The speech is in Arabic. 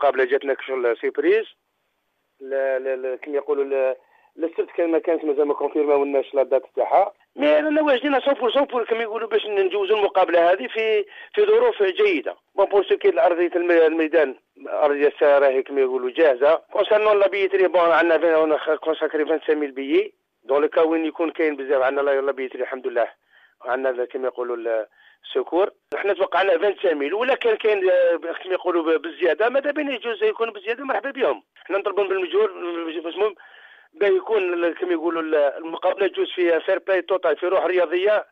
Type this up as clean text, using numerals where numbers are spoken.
المقابله جات لك شغل سيبريز كما يقولوا للسبت كان ما كانش مازال ما كونفيرماولناش لا دات تاعها، مي رانا واجدين صوفوا كما يقولوا باش نجوزوا المقابله هذه في ظروف جيده. بون بونسو كي ارضيه الميدان ارضيه الساحه راهي كما يقولوا جاهزه. كونسيرنون لا بيتري بون عندنا كونساكري 25000 بيي دون لو كا وين يكون كاين بزاف عندنا لا بيتري الحمد لله، عندنا كما يقولوا السكور حنا توقعنا 25000 ولا كان كاين كما يقولوا بالزياده ماذا بين يجوز يكون بالزياده مرحبا بهم. حنا نطلبوا بالمجهول المهم باه يكون كما يقولوا المقابله تجوز فيها فير بلاي توتال في روح رياضيه